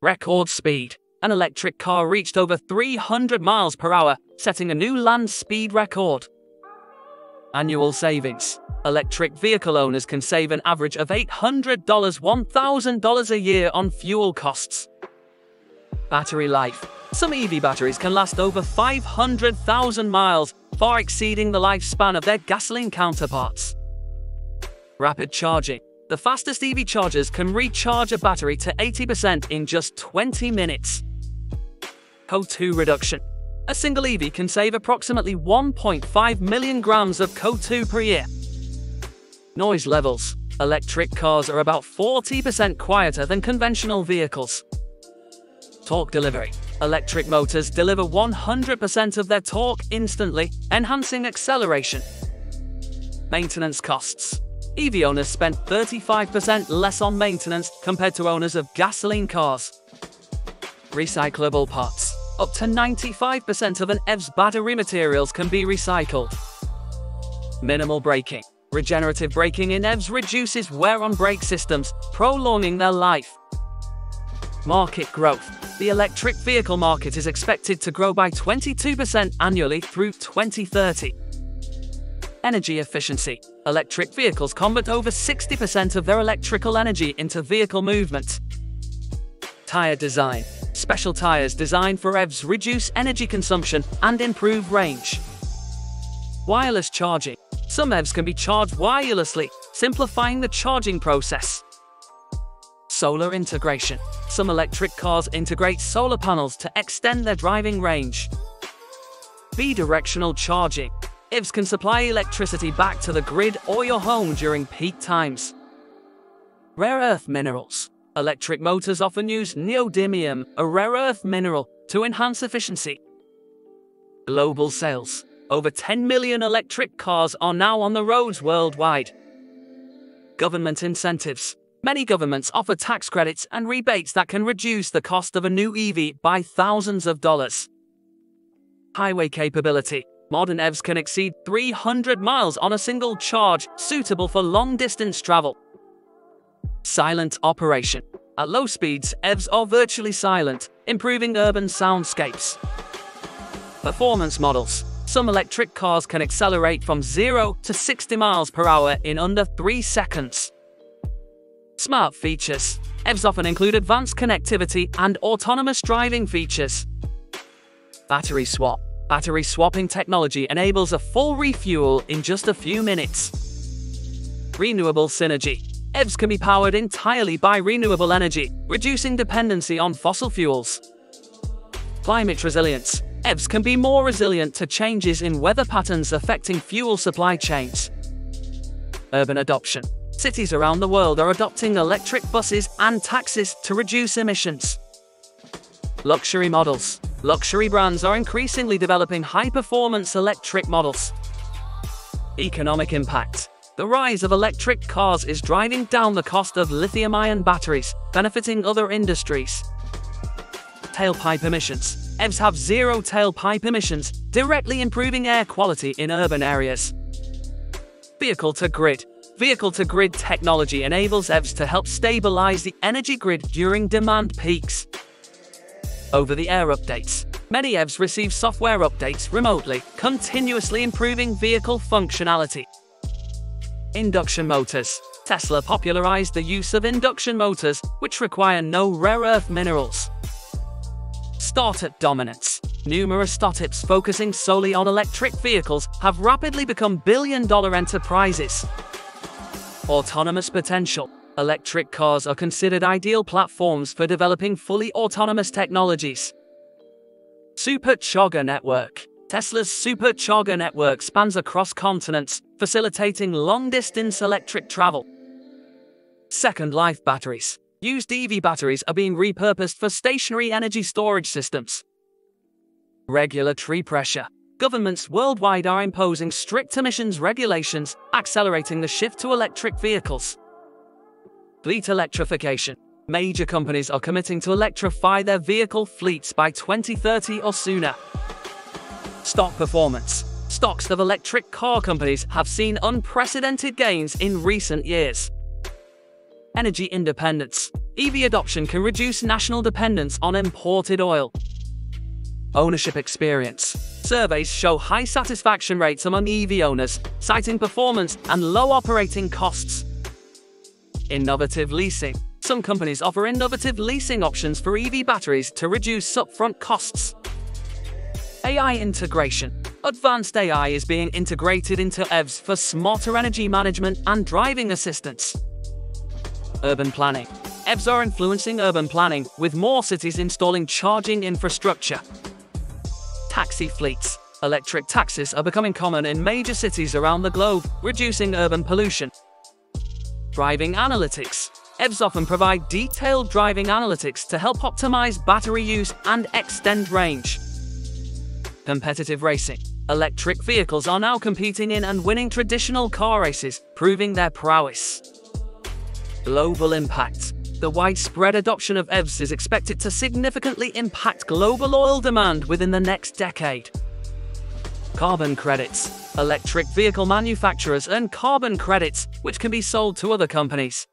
record speed. An electric car reached over 300 miles per hour, setting a new land speed record. Annual savings. Electric vehicle owners can save an average of $800 to $1,000 a year on fuel costs. Battery life. Some EV batteries can last over 500,000 miles, far exceeding the lifespan of their gasoline counterparts. Rapid charging. The fastest EV chargers can recharge a battery to 80% in just 20 minutes. CO2 reduction. A single EV can save approximately 1.5 million grams of CO2 per year. Noise levels. Electric cars are about 40% quieter than conventional vehicles. Torque delivery. Electric motors deliver 100% of their torque instantly, enhancing acceleration. Maintenance costs. EV owners spend 35% less on maintenance compared to owners of gasoline cars. Recyclable parts. Up to 95% of an EV's battery materials can be recycled. Minimal braking. Regenerative braking in EVs reduces wear on brake systems, prolonging their life. Market growth. The electric vehicle market is expected to grow by 22% annually through 2030. Energy efficiency. Electric vehicles convert over 60% of their electrical energy into vehicle movement. Tire design. Special tires designed for EVs reduce energy consumption and improve range. Wireless charging. Some EVs can be charged wirelessly, simplifying the charging process. Solar integration. Some electric cars integrate solar panels to extend their driving range. Bidirectional charging. EVs can supply electricity back to the grid or your home during peak times. Rare earth minerals. Electric motors often use neodymium, a rare earth mineral, to enhance efficiency. Global sales. Over 10 million electric cars are now on the roads worldwide. Government incentives. Many governments offer tax credits and rebates that can reduce the cost of a new EV by thousands of dollars. Highway capability. Modern EVs can exceed 300 miles on a single charge, suitable for long-distance travel. Silent operation. At low speeds, EVs are virtually silent, improving urban soundscapes. Performance models. Some electric cars can accelerate from 0 to 60 miles per hour in under 3 seconds. Smart features. EVs often include advanced connectivity and autonomous driving features. Battery swap. Battery swapping technology enables a full refuel in just a few minutes. Renewable synergy. EVs can be powered entirely by renewable energy, reducing dependency on fossil fuels. Climate resilience. EVs can be more resilient to changes in weather patterns affecting fuel supply chains. Urban adoption. Cities around the world are adopting electric buses and taxis to reduce emissions. Luxury models. Luxury brands are increasingly developing high-performance electric models. Economic impact. The rise of electric cars is driving down the cost of lithium-ion batteries, benefiting other industries. Tailpipe emissions. EVs have zero tailpipe emissions, directly improving air quality in urban areas. Vehicle-to-grid. Vehicle-to-grid technology enables EVs to help stabilize the energy grid during demand peaks. Over-the-air updates. Many EVs receive software updates remotely, continuously improving vehicle functionality. Induction motors. Tesla popularized the use of induction motors, which require no rare earth minerals. Startup dominance. Numerous startups focusing solely on electric vehicles have rapidly become billion-dollar enterprises. Autonomous potential. Electric cars are considered ideal platforms for developing fully autonomous technologies. Supercharger network. Tesla's Supercharger network spans across continents, facilitating long-distance electric travel. Second life batteries. Used EV batteries are being repurposed for stationary energy storage systems. Regulatory pressure. Governments worldwide are imposing strict emissions regulations, accelerating the shift to electric vehicles. Fleet electrification. Major companies are committing to electrify their vehicle fleets by 2030 or sooner. Stock performance. Stocks of electric car companies have seen unprecedented gains in recent years. energy independence. EV adoption can reduce national dependence on imported oil. Ownership experience. Surveys show high satisfaction rates among EV owners, citing performance and low operating costs. Innovative leasing. Some companies offer innovative leasing options for EV batteries to reduce upfront costs. AI integration. Advanced AI is being integrated into EVs for smarter energy management and driving assistance. Urban planning. EVs are influencing urban planning, with more cities installing charging infrastructure. Taxi fleets. Electric taxis are becoming common in major cities around the globe, reducing urban pollution. Driving analytics. EVs often provide detailed driving analytics to help optimize battery use and extend range. Competitive racing. Electric vehicles are now competing in and winning traditional car races, proving their prowess. Global impact. The widespread adoption of EVs is expected to significantly impact global oil demand within the next decade. Carbon credits. Electric vehicle manufacturers earn carbon credits, which can be sold to other companies.